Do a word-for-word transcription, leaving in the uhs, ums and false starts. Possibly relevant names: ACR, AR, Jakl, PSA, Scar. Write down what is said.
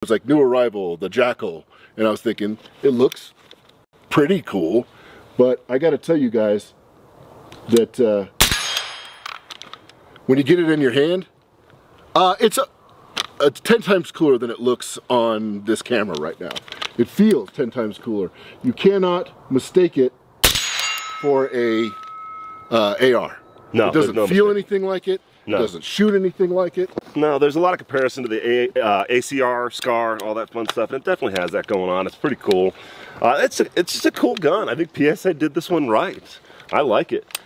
It was like new arrival, the Jakl, and I was thinking it looks pretty cool, but I got to tell you guys that uh, when you get it in your hand, uh, it's a, a ten times cooler than it looks on this camera right now. It feels ten times cooler. You cannot mistake it for a uh, A R. No, it doesn't no feel mistake. anything like it. No. It doesn't shoot anything like it. No, there's a lot of comparison to the a, uh, A C R, Scar, all that fun stuff, and it definitely has that going on. It's pretty cool. Uh, it's, a, it's just a cool gun. I think P S A did this one right. I like it.